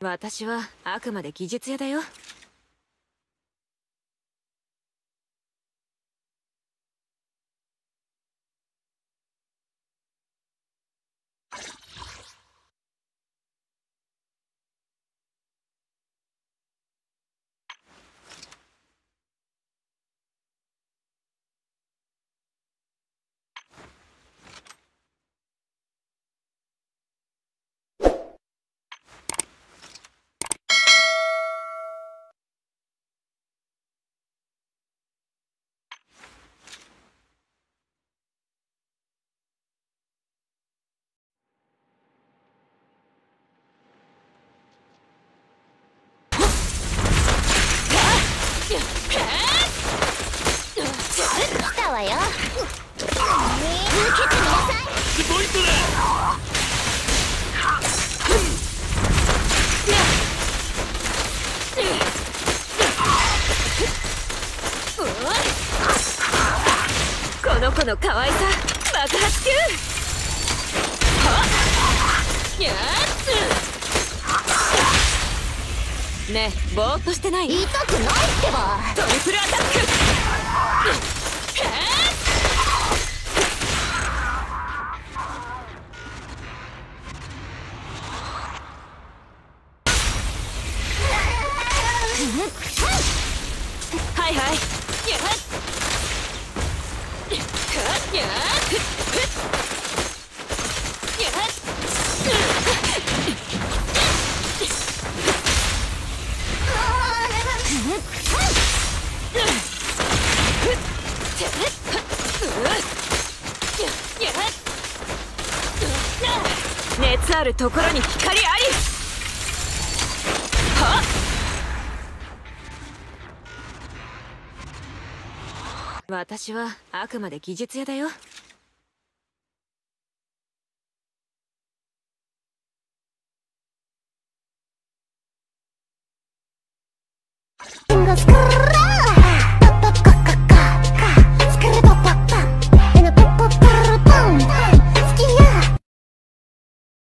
私はあくまで技術屋だよ。この子の可愛さ爆発中。やつねえ、ぼーっとしてない？痛くないってば。トリプルアタック。はいはい、やっやっ、熱あるところに光あり。私はあくまで技術屋だよ。